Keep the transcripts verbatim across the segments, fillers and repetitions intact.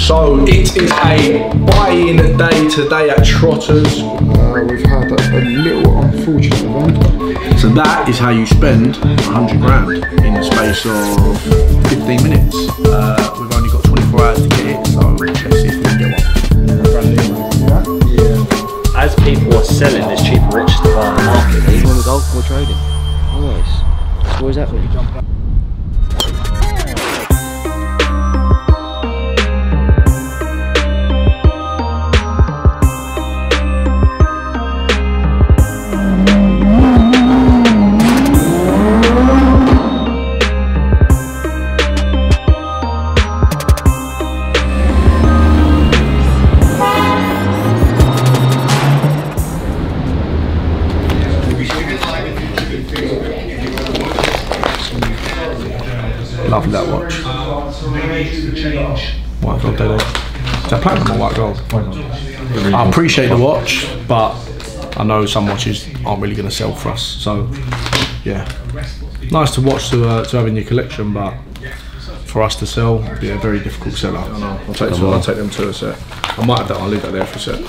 So it is a buy-in day today at Trotters. Uh, we've had a, a little unfortunate event. So that is how you spend a hundred grand in the space of fifteen minutes. Uh, we've only got twenty-four hours to get it, so let's see if we can get one. Yeah. Yeah. As people are selling, there's cheaper riches to buy on the market. Even on the golf, we're trading. Nice. So what does that mean? Lovely that watch. White gold, dead. Is that platinum or white gold? I appreciate the watch, but I know some watches aren't really going to sell for us. So, yeah, nice to watch to, uh, to have in your collection, but for us to sell, it'd be a very difficult seller. I know. I'll take, I'll take them to a set. I might have that. I'll leave that there for a set.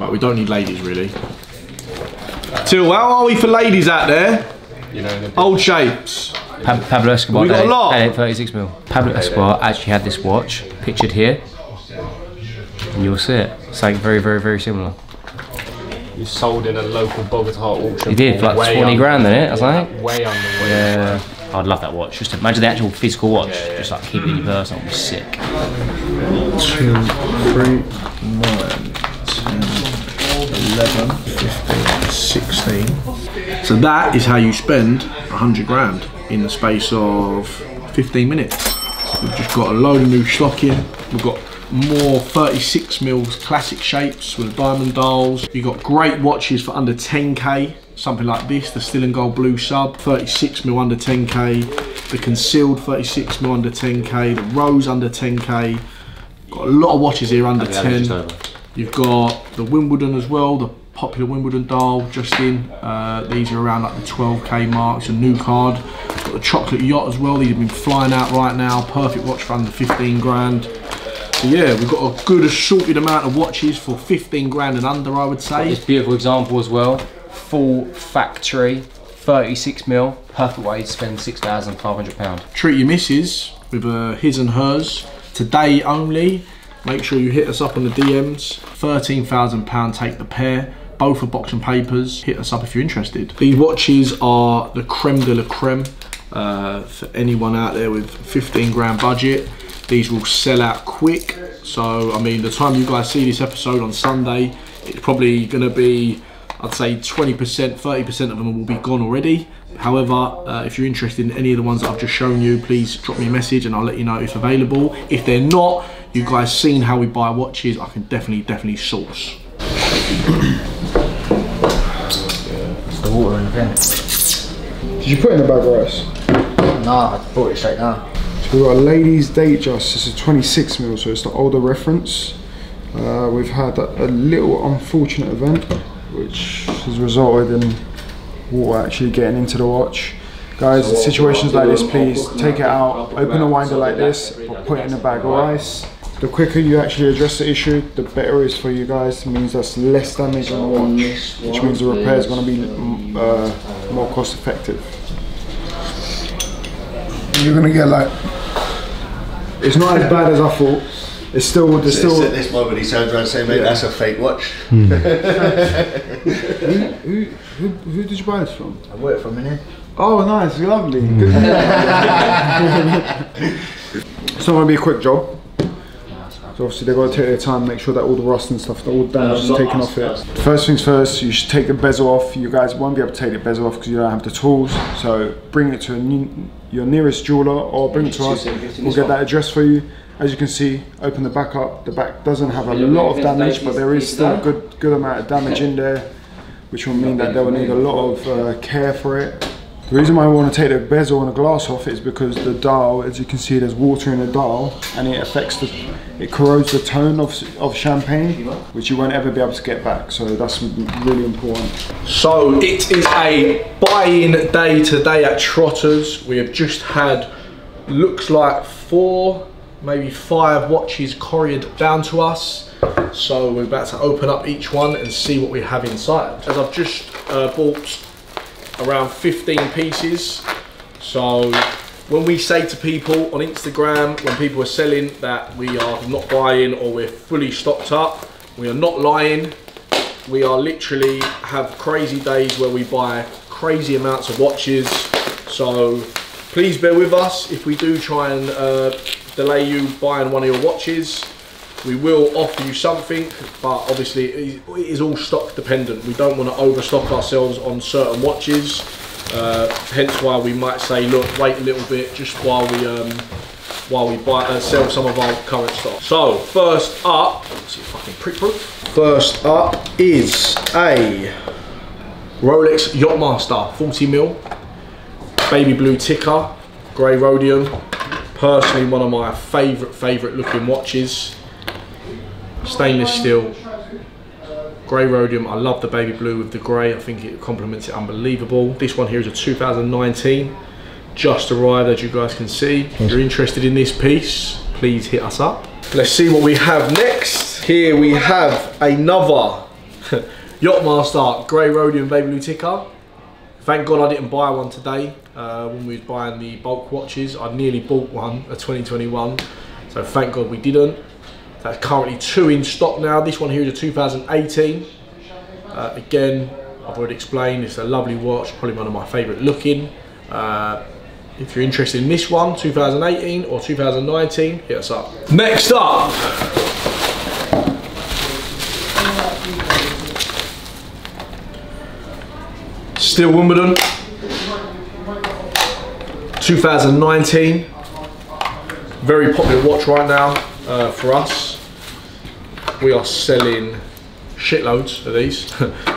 Right, we don't need ladies really. Till how are we for ladies out there? You know, old shapes. Pa Pablo Escobar, eight thirty-six mil. Pablo Escobar actually had this watch pictured here, and you'll see it. Something very, very, very similar. You sold in a local Bogota auction. You did for like twenty grand, didn't it? I was like, way under. Yeah, I'd love that watch. Just imagine the actual physical watch. Yeah, yeah. Just like keep it in your purse. That would be sick. Two, three, nine, ten, eleven, fifteen, sixteen. So that is how you spend a hundred grand in the space of fifteen minutes. We've just got a load of new stock in. We've got more thirty-six mils classic shapes with diamond dials. You've got great watches for under ten K, something like this, the Steel and Gold Blue Sub, thirty-six mil under ten K, the Concealed thirty-six mil under ten K, the Rose under ten K. Got a lot of watches here under ten. You've got the Wimbledon as well, the popular Wimbledon dial just in. Uh, these are around like the twelve K marks, a new card. Got the chocolate yacht as well, these have been flying out right now. Perfect watch for under fifteen grand. So yeah, we've got a good assorted amount of watches for fifteen grand and under, I would say. Got this beautiful example as well, full factory, thirty-six mil, perfect way to spend six thousand five hundred pounds. Treat your missus with a his and hers, today only. Make sure you hit us up on the D Ms. thirteen thousand pounds take the pair. Both are box and papers. Hit us up if you're interested. These watches are the creme de la creme uh, for anyone out there with fifteen grand budget. These will sell out quick. So, I mean, the time you guys see this episode on Sunday, it's probably gonna be, I'd say twenty percent, thirty percent of them will be gone already. However, uh, if you're interested in any of the ones that I've just shown you, please drop me a message and I'll let you know if available. If they're not, you guys seen how we buy watches, I can definitely, definitely source. It's the water in the bin. Did you put it in the bag for us? Nah, I bought it straight down. So we've got a ladies' Datejust, it's a twenty-six mil, so it's the older reference. Uh, we've had a, a little unfortunate event, which has resulted in water actually getting into the watch. Guys, so in situations like this, please take it out, open a winder like this, or put it in a bag of ice. The quicker you actually address the issue, the better it is for you guys. It means that's less damage on the watch, which means the repair is going to be uh, more cost effective. You're going to get like, it's not as bad as I thought. It's still, it's still. So at this moment, he turns around and says, mate, yeah, that's a fake watch. Mm. who, who, who did you buy this from? I bought it from in here. Oh, nice, lovely. Mm. Good. It's not going to be a quick job. So obviously they've got to take their time, make sure that all the rust and stuff, all the damage is taken off it. First things first, you should take the bezel off. You guys won't be able to take the bezel off because you don't have the tools. So bring it to a new, your nearest jeweller or bring it to us. We'll get that address for you. As you can see, open the back up. The back doesn't have a lot of damage, but there is still a good, good amount of damage in there, which will mean that they will need a lot of uh, care for it. The reason why I want to take the bezel and the glass off is because the dial, as you can see, there's water in the dial and it affects the, it corrodes the tone of, of champagne, which you won't ever be able to get back. So that's really important. So it is a buy-in day today at Trotters. We have just had, looks like four, maybe five watches couriered down to us. So we're about to open up each one and see what we have inside. As I've just uh, bought around fifteen pieces. So when we say to people on Instagram, when people are selling that we are not buying or we're fully stocked up, we are not lying. We are literally have crazy days where we buy crazy amounts of watches. So please bear with us if we do try and uh, delay you buying one of your watches. We will offer you something, but obviously it is all stock dependent. We don't want to overstock ourselves on certain watches, uh, hence why we might say, look, wait a little bit just while we um, while we buy uh, sell some of our current stock. So first up, let's see if I can prick proof. First up is a Rolex Yachtmaster forty mil, baby blue ticker, grey rhodium. Personally, one of my favourite favourite looking watches. Stainless steel, grey rhodium. I love the baby blue with the grey. I think it complements it unbelievable. This one here is a two thousand nineteen, just arrived as you guys can see. If you're interested in this piece, please hit us up. Let's see what we have next. Here we have another Yachtmaster grey rhodium baby blue ticker. Thank God I didn't buy one today. Uh, when we was buying the bulk watches, I nearly bought one, a twenty twenty-one. So thank God we didn't. That's currently two in stock now. This one here is a two thousand eighteen. Uh, again, I've already explained, it's a lovely watch, probably one of my favorite looking. Uh, if you're interested in this one, two thousand eighteen or two thousand nineteen, hit us up. Next up, still Wimbledon, two thousand nineteen. Very popular watch right now. Uh, for us, we are selling shitloads of these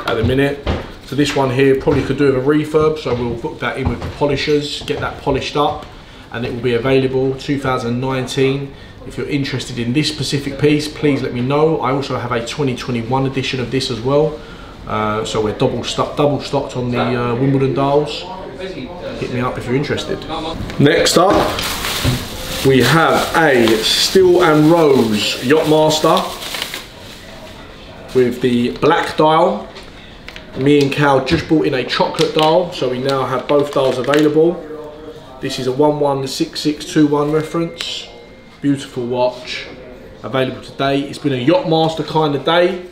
at the minute. So this one here probably could do with a refurb, so we'll book that in with the polishers, get that polished up, and it will be available two thousand nineteen. If you're interested in this specific piece, please let me know. I also have a twenty twenty-one edition of this as well. Uh, so we're double, st double stocked on the uh, Wimbledon dials. Hit me up if you're interested. Next up, we have a Steel and Rose Yachtmaster with the black dial. Me and Cal just bought in a chocolate dial, so we now have both dials available. This is a one one six six two one reference. Beautiful watch, available today. It's been a Yachtmaster kind of day.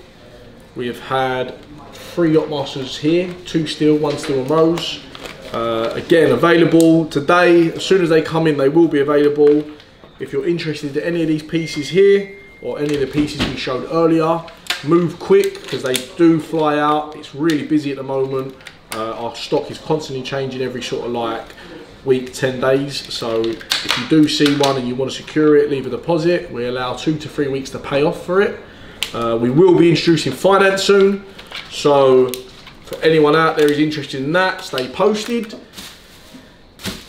We have had three Yachtmasters here, two steel, one steel and rose. Uh, again, available today. As soon as they come in, they will be available. If you're interested in any of these pieces here or any of the pieces we showed earlier, move quick because they do fly out. It's really busy at the moment. Uh, our stock is constantly changing every sort of like week, ten days. So if you do see one and you want to secure it, leave a deposit. We allow two to three weeks to pay off for it. Uh, we will be introducing finance soon. So for anyone out there who's interested in that, stay posted.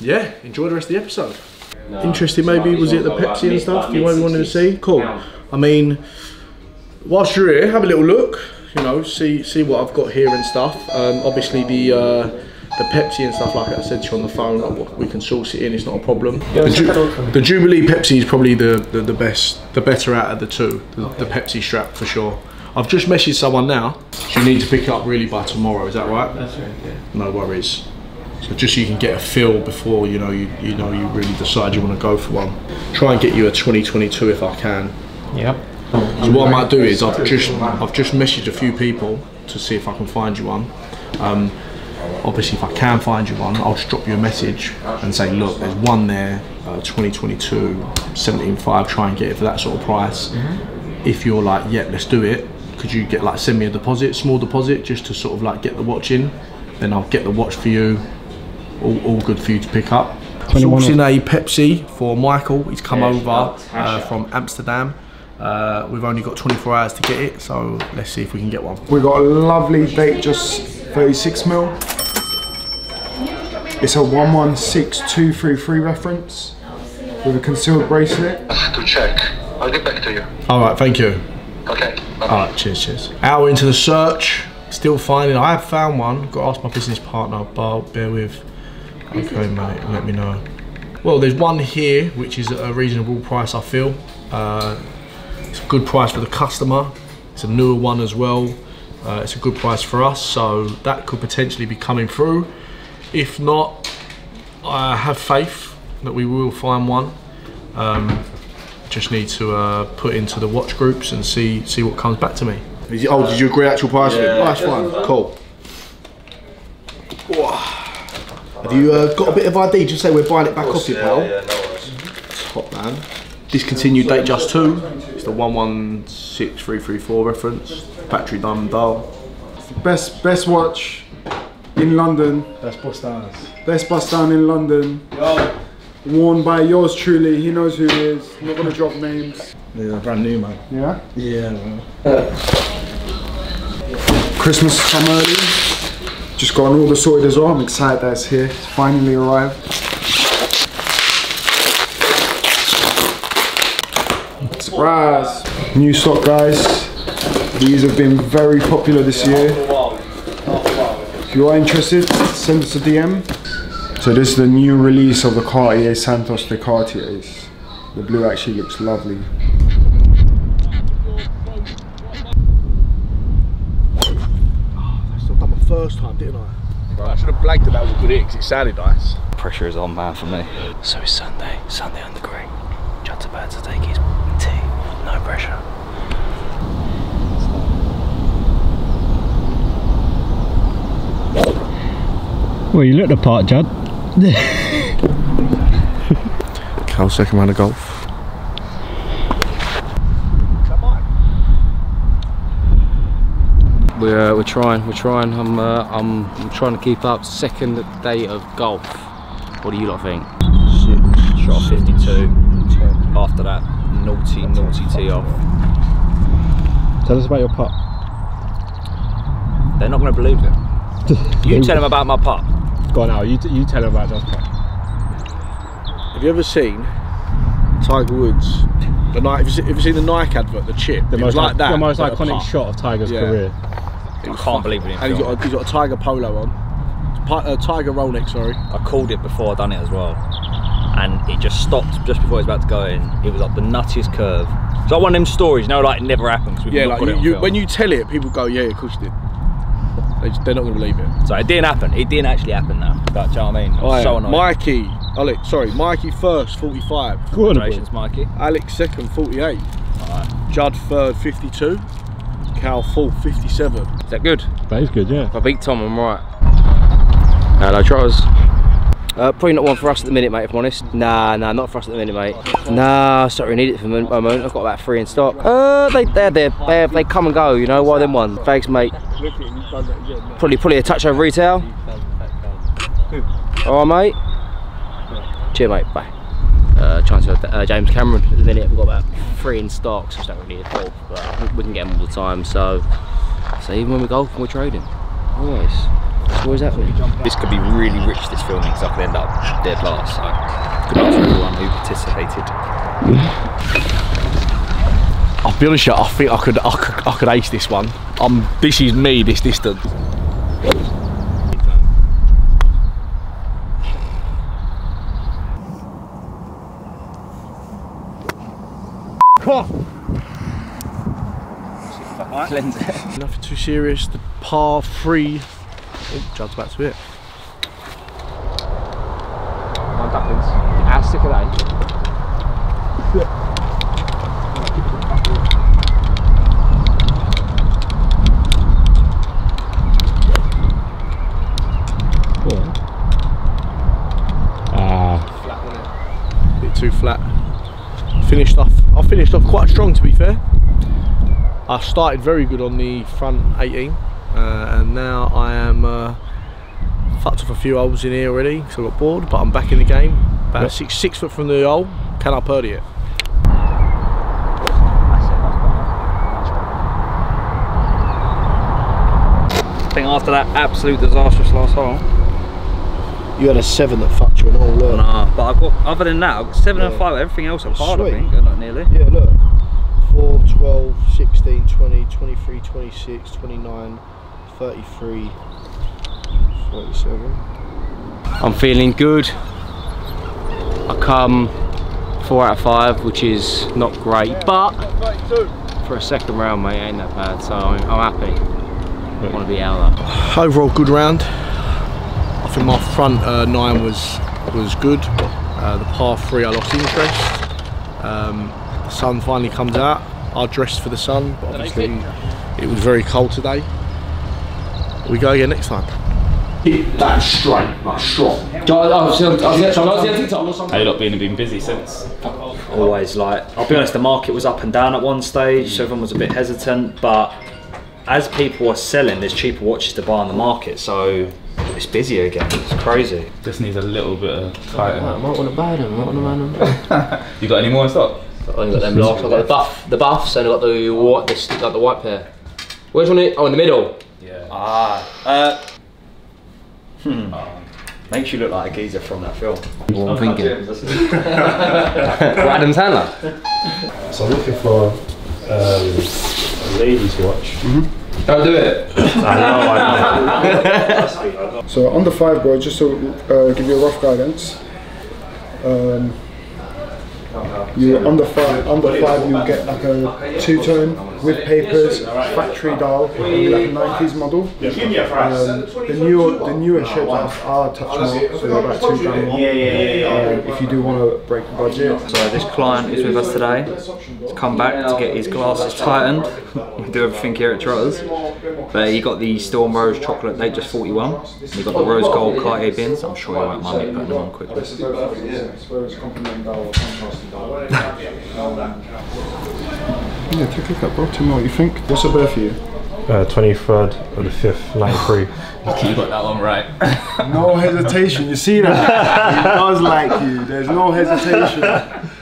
Yeah, enjoy the rest of the episode. No, interested maybe, was it the Pepsi and stuff you maybe wanted to see? Cool. I mean, whilst you're here, have a little look, you know, see see what I've got here and stuff. Um, obviously the uh, the Pepsi and stuff, like I said to you on the phone, like, we can source it in, it's not a problem. The, ju the Jubilee Pepsi is probably the, the, the best, the better out of the two, the, okay. the Pepsi strap for sure. I've just messaged someone now. So you need to pick it up really by tomorrow, is that right? That's right, yeah. No worries. So just so you can get a feel before you know you, you know you really decide you want to go for one. Try and get you a twenty twenty-two if I can. Yep. So what I might do is I've just I've just messaged a few people to see if I can find you one. Um, obviously if I can find you one, I'll just drop you a message and say, look, there's one there, uh, twenty twenty-two, seventeen five, try and get it for that sort of price. Mm-hmm. If you're like, yeah, let's do it. Could you get like send me a deposit, small deposit, just to sort of like get the watch in? Then I'll get the watch for you, all, all good for you to pick up. Sourcing a Pepsi for Michael. He's come over uh, from Amsterdam. Uh, we've only got twenty-four hours to get it, so let's see if we can get one. We've got a lovely Datejust thirty-six mil. It's a one one six two three three reference with a concealed bracelet. I have to check. I'll get back to you. All right, thank you. Okay. Alright, cheers, cheers. Hour into the search, still finding. I have found one. Got to ask my business partner, but bear with. Okay, mate, let me know. Well, there's one here which is at a reasonable price, I feel. Uh, it's a good price for the customer. It's a newer one as well. Uh, it's a good price for us, so that could potentially be coming through. If not, I have faith that we will find one. Um, just need to uh, put into the watch groups and see see what comes back to me. Oh, did you agree actual price? Yeah. Nice one, cool. Have you uh, got a bit of I D? Just say we're buying it back off you, pal. Yeah, no worries. Top man. Discontinued Datejust two. It's the one one six three three four reference. Factory diamond dial. It's the best best watch in London. Best bust down. Best bust down in London. Yo. Worn by yours truly. He knows who he is. I'm not gonna drop names. Yeah, brand new, man. Yeah. Yeah. Man. Uh, Christmas time early. Just got an order sorted as well. I'm excited that it's here. It's finally arrived. Surprise! New stock, guys. These have been very popular this year. If you are interested, send us a D M. So this is the new release of the Cartier Santos de Cartiers. The blue actually looks lovely. First time, didn't I? Bro, I should have blagged that that was good here because it sounded nice. Pressure is on, man, for me. So it's Sunday, Sunday on the green. Judd's about to take his tea, no pressure. Well, you look the part, Judd. Carl's second round of golf. We're, uh, we're trying, we're trying, I'm, uh, I'm, I'm trying to keep up. Second day of golf. What do you lot think? Shit. Shot fifty-two. After that, naughty, naughty tee off. Tell us about your putt. They're not going to believe it. You tell them about my putt. Go on now, you, you tell them about John's putt. Have you ever seen Tiger Woods? The Nike, if you've seen the Nike advert, the chip, the it most was like that. The most iconic shot of Tiger's yeah. career. It I can't believe it. And he's got, a, he's got a Tiger polo on, a Tiger Rolex, sorry. I called it before I done it as well, and it just stopped just before it was about to go in. It was like the nuttiest curve. So like one of them stories, you know, like it never happens. Yeah, like you, you, when you tell it, people go, yeah, of course you did. They just, they're not going to believe it. So it didn't happen. It didn't actually happen though. Like, do you know what I mean? Oh, yeah. So annoying. Mikey, Alex, sorry, Mikey first, forty-five. Congratulations, Mikey. Alex second, forty-eight. Right. Judd third, fifty-two. Cal fourth, fifty-seven. Is that good? That is good, yeah. If I beat Tom, I'm right. Hello, Trotters. Uh, probably not one for us at the minute, mate, if I'm honest. Nah, nah, not for us at the minute, mate. Nah, sorry, I need it for a moment. I've got about three in stock. Uh, they, they're there. They, they come and go, you know, why them one? Thanks, mate. Probably, probably a touch over retail. All right, mate. Cheers, mate. Bye. Uh, trying to uh, James Cameron at the minute. We've got about three in stock, so it's not really a call, but we can get them all the time. So, so even when we golf, we're trading. Always. That's always happening. This could be really rich. This filming, because I could end up dead last. So, good luck to everyone who participated. I'll be honest, I think I could, I could, I could ace this one. Um, this is me this distance. Nothing too serious. The par three. Oh, Judd's back to it. My ducklings. How sick are they? Too flat. Finished off. I finished off quite strong, to be fair. I started very good on the front eighteen, uh, and now I am uh, fucked off a few holes in here already, so I got bored. But I'm back in the game. About yep. six six foot from the hole. Can I birdie it? I think after that absolute disastrous last hole. You had a seven that fucked you and all, look. Nah, but I've got, other than that, I've got seven yeah. and five, everything else I'm hard, sweet. I think, not nearly. Yeah, look. four, twelve, sixteen, twenty, twenty-three, twenty-six, twenty-nine, thirty-three, forty-seven. I'm feeling good. I come four out of five, which is not great, but for a second round, mate, it ain't that bad, so I'm, I'm happy. I want to be out of that. Overall, good round. I think my front uh, nine was was good. Uh, the par three, I lost interest. Um, the sun finally comes out. I dressed for the sun, but obviously it was very cold today. We go again next time. Hit that straight, like strong. How you lot been been busy since? Always, like, I'll be honest, the market was up and down at one stage, so everyone was a bit hesitant, but as people are selling, there's cheaper watches to buy on the market, so it's busy again, it's crazy. Just needs a little bit of tightening. I might want to buy them, I might want to buy them. You got any more in stock? I've only got them last. I've got the buff, the buffs, and I've got the white, the, like the white pair. Where's one? Oh, in the middle. Yeah. Ah. Uh, hmm. Um, makes you look like a geezer from that film. Well, I'm thinking. Adam Sandler. So I'm looking for um, a lady's watch. Mm-hmm. Don't do it. I know. So on the five, boy, just to uh, give you a rough guidance. Um, You under five, under five, you get like a two-tone with papers, factory dial, like a nineties model. Um, the newer, the newer shapes are a touch more, so they're about two grand more. Um, if you do want to break the budget. So this client is with us today. He's come back to get his glasses tightened. We do everything here at Trotters. But he got the Storm Rose Chocolate Datejust forty-one. He got the Rose Gold Cartier bins. I'm sure he won't mind me putting them on quickly. Yeah, take a look at bro, tell me what you think. What's the birth for you? Uh, twenty-third of the fifth, ninety-three. Lucky you got that one right. No hesitation, you see that? He does like you, there's no hesitation.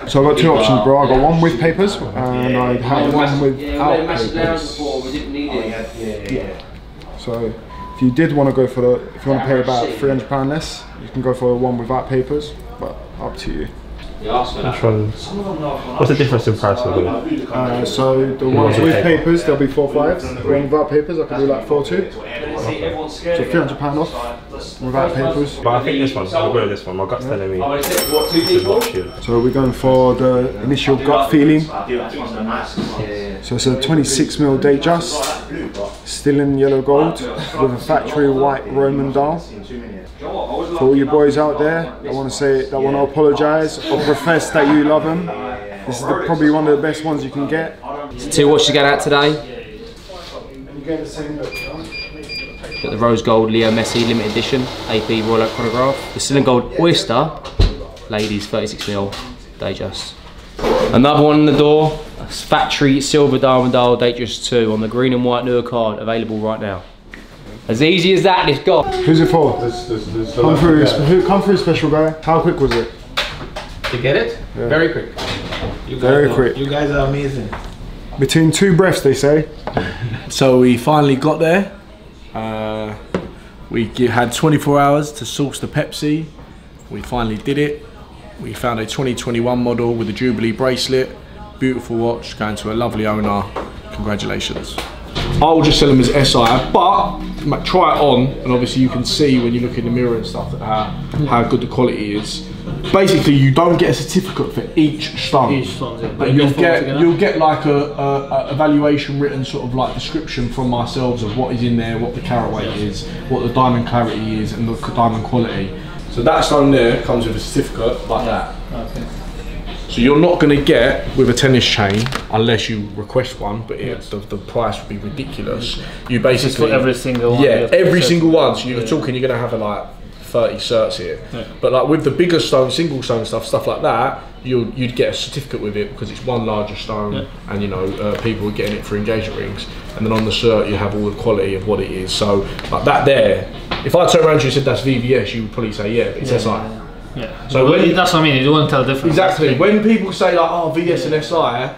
So I've got two options, bro. I've got one with papers, and I have one without papers. Yeah. So, if you did want to go for the, if you want to pay about three hundred pounds less, you can go for one without papers, but up to you. What's the difference in price of them? Uh, so the ones yeah. with papers, they'll be four fives. The ones without papers, I can do like four two. Okay. So three hundred pounds off without papers. But I think this one, I'll go with this one. My gut's yeah. telling me. So we're going for the initial gut feeling. So it's a twenty-six mil Datejust, still in yellow gold, with a factory white Roman dial. For all you boys out there, I want to say, I want to apologise or profess that you love them. This is the, probably one of the best ones you can get. Two watches going out today. Got the Rose Gold Leo Messi Limited Edition, A P Royal Oak Chronograph. The Silver Gold Oyster, ladies thirty-six mil Datejust. Another one in the door, factory silver diamond dial Datejust two on the green and white newer card, available right now. As easy as that, it's gone. Who's it for? There's, there's, there's come, through, who, come through, special guy. How quick was it? You get it? Yeah. Very quick. You guys Very are, quick. You guys are amazing. Between two breaths, they say. So we finally got there. Uh, we had twenty-four hours to source the Pepsi. We finally did it. We found a twenty twenty-one model with a Jubilee bracelet. Beautiful watch, going to a lovely owner. Congratulations. I'll just sell them as S I, but try it on, and obviously you can see when you look in the mirror and stuff that how, how good the quality is. Basically, you don't get a certificate for each stone, each stone yeah. but you'll get you'll get like a, a, a evaluation written sort of like description from ourselves of what is in there, what the carat weight is, what the diamond clarity is, and the diamond quality. So that stone there comes with a certificate like yeah. that. Okay. So you're not going to get with a tennis chain unless you request one, but it, the, the price would be ridiculous. You basically for every single one. Yeah, every single one. So you're yeah. talking, you're going to have a, like thirty certs here. Yeah. But like with the bigger stone, single stone stuff, stuff like that, you'll, you'd get a certificate with it because it's one larger stone, yeah. and you know uh, people are getting it for engagement rings. And then on the cert, you have all the quality of what it is. So like that there, if I turned around to you and said that's V V S, you would probably say yeah, but it's yeah. S I. Yeah. So well, when, that's what I mean. You won't tell the difference. Exactly. When people say like, "Oh, V S yeah. and S I,"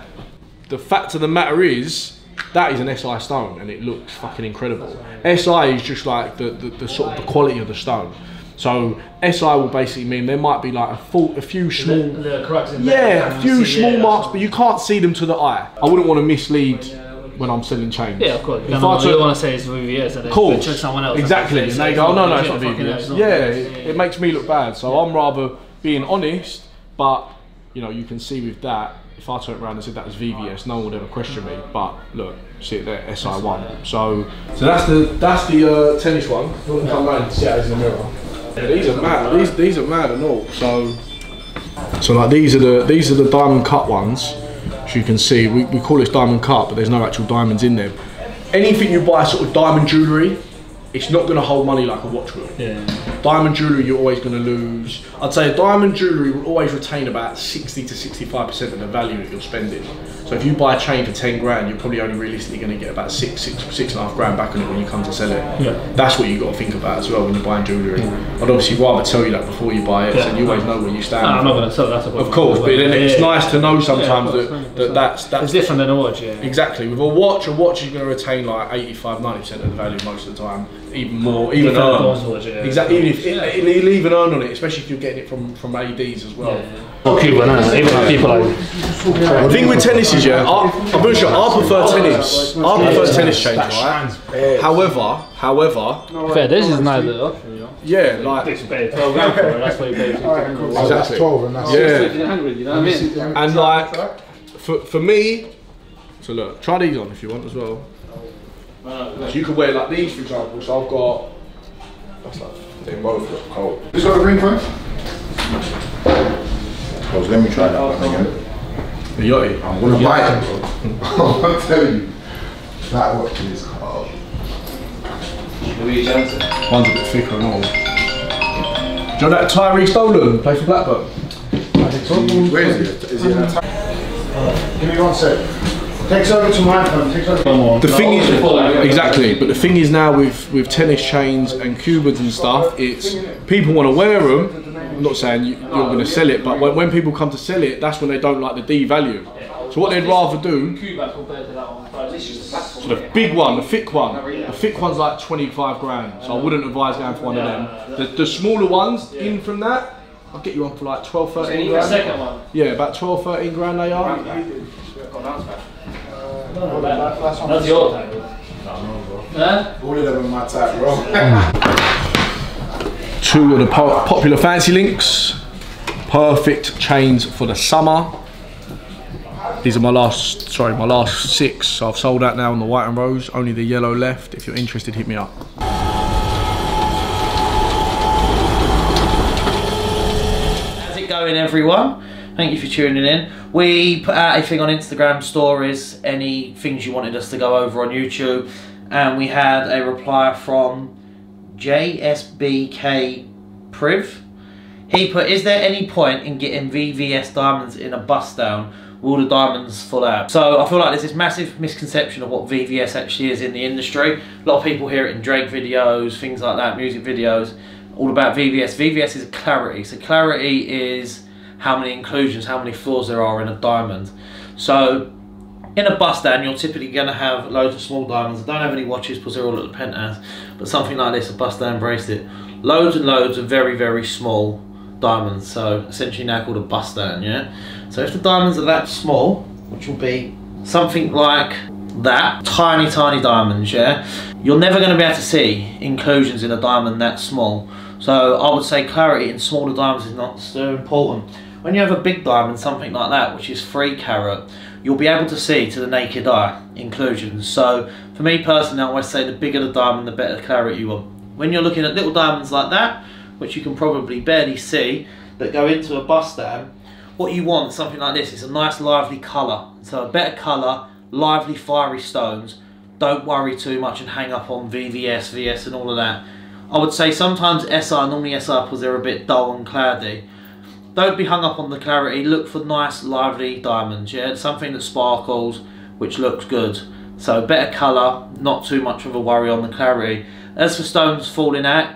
the fact of the matter is that is an S I stone, and it looks fucking incredible. S I is just like the the, the sort of the quality of the stone. So S I will basically mean there might be like a, full, a few small, little, little in yeah, a few see, small yeah, marks, but you can't see them to the eye. I wouldn't want to mislead. When I'm selling chains. Yeah, of course. If no, no, I no, you want to say it's V V S and then trick someone else. Exactly. And they go, oh, no, no, it's not V V S. Yeah, it, it makes me look bad. So yeah. I'm rather being honest But you know, you can see with that, if I turned around and said that was V V S, no one would ever question me. But look, see it there, S I one. So, so that's the that's the uh, tennis one. You want to come round and see how it's in the mirror. Yeah, these are mad. These these are mad and all. So, so like these are the these are the diamond cut ones. As you can see, we we call this diamond cut, but there's no actual diamonds in there. Anything you buy, sort of diamond jewellery, it's not going to hold money like a watch will. Yeah. Diamond jewellery, you're always going to lose. I'd say diamond jewellery will always retain about sixty to sixty-five percent of the value that you're spending. So if you buy a chain for ten grand, you're probably only realistically going to get about six, six, six and a half grand back on it when you come to sell it. Yeah. That's what you've got to think about as well when you're buying jewellery. Yeah. I'd obviously rather tell you that before you buy it, yeah. so you always know where you stand. No, I'm not going to tell that. Of course, but then it's yeah. nice to know sometimes yeah, that, that that's, that's... It's different than a watch, yeah. Exactly. With a watch, a watch is going to retain like eighty-five, ninety percent of the value most of the time. Even more, even earn. Watch, yeah. Exactly, even if yeah. it, it'll even earn on it, especially if you're getting it from from A Ds as well. Yeah, yeah. Okay, well, no, even like people like. The thing with tennis is, yeah, I, I'm pretty sure I prefer tennis. I prefer yeah, tennis change, right? However, however, fair. This is neither option, yeah. Yeah, like this bed. That's what you pay. Exactly. Twelve and that's yeah. And like, for for me, so look, try these on if you want as well. So you can wear like these, for example. So I've got. That's like they both look cold. Is that a green one? Well, let me try that one again. The Yachty. I'm gonna buy it. I'm telling you, that watch is cold. One's a bit thicker and all. Do you know that Tyrhys Dolan plays for Blackburn? Where is he? Is he in that? Uh, give me one sec. Takes over to my phone, takes over to my phone. The thing is, exactly, but the thing is now with, with tennis chains and Cubans and stuff, it's people want to wear them. I'm not saying you, you're going to sell it, but when, when people come to sell it, that's when they don't like the D value. So what they'd rather do, so the big one, the thick one, the thick one's like twenty-five grand, so I wouldn't advise going for one of them. The, the smaller ones, in from that, I'll get you one for like twelve, thirteen grand. Yeah, about twelve, thirteen grand they are. No, no, that, that's, that's your type. No, bro. Huh? All of them are my type, bro. Two of the po popular fancy links. Perfect chains for the summer. These are my last, sorry, my last six. So I've sold out now on the white and rose. Only the yellow left. If you're interested, hit me up. How's it going, everyone? Thank you for tuning in. We put out a thing on Instagram stories, any things you wanted us to go over on YouTube, and we had a reply from J S B K Priv. He put, is there any point in getting V V S diamonds in a bust down? Will the diamonds fall out? So I feel like there's this massive misconception of what V V S actually is in the industry. A lot of people hear it in Drake videos, things like that, music videos, all about V V S. V V S is clarity. So clarity is how many inclusions, how many flaws there are in a diamond. So in a bust down, you're typically gonna have loads of small diamonds. I don't have any watches because they're all at the penthouse, but something like this, a bust down bracelet. Loads and loads of very, very small diamonds. So essentially now called a bust down, yeah? So if the diamonds are that small, which will be something like that, tiny, tiny diamonds, yeah? You're never gonna be able to see inclusions in a diamond that small. So I would say clarity in smaller diamonds is not so important. When you have a big diamond, something like that, which is three carat, you'll be able to see to the naked eye inclusions. So for me personally, I always say the bigger the diamond, the better clarity you want. When you're looking at little diamonds like that, which you can probably barely see, that go into a bust down, what you want, something like this, is a nice lively color. So a better color, lively fiery stones. Don't worry too much and hang up on V V S, V S and all of that. I would say sometimes S R, normally S R because they're a bit dull and cloudy. Don't be hung up on the clarity, look for nice lively diamonds, yeah? Something that sparkles, which looks good. So better colour, not too much of a worry on the clarity. As for stones falling out,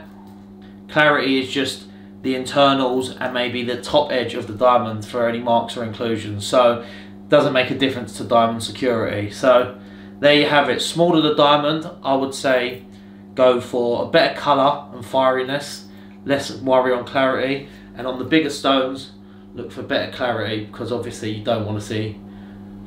clarity is just the internals and maybe the top edge of the diamond for any marks or inclusions. So it doesn't make a difference to diamond security. So there you have it. Smaller the diamond, I would say go for a better colour and fieriness, less worry on clarity. And on the bigger stones, look for better clarity, because obviously you don't want to see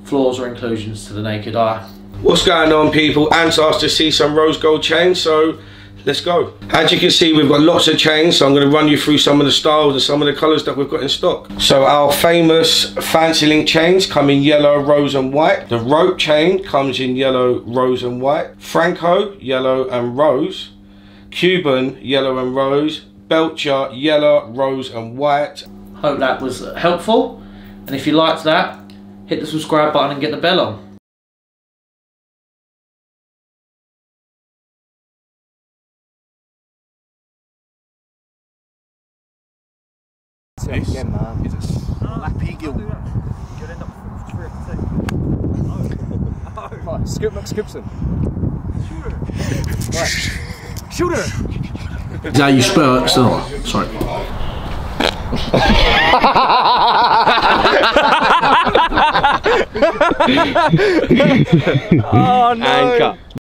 flaws or inclusions to the naked eye. What's going on, people? Ants asked to see some rose gold chains, so Let's go. As you can see, we've got lots of chains, so I'm going to run you through some of the styles and some of the colours that we've got in stock. So our famous fancy link chains come in yellow, rose and white. The rope chain comes in yellow, rose and white. Franco, yellow and rose. Cuban, yellow and rose. Belcher, yellow, rose and white. Hope that was helpful, and if you liked that, hit the subscribe button and get the bell on. It's, again, man. It's a slappy gill. You'll end up with three to two. No. No. Scoop McScoopson. Shoot her. Shoot her. Is that you spell it? So, sorry. Oh no. And cut.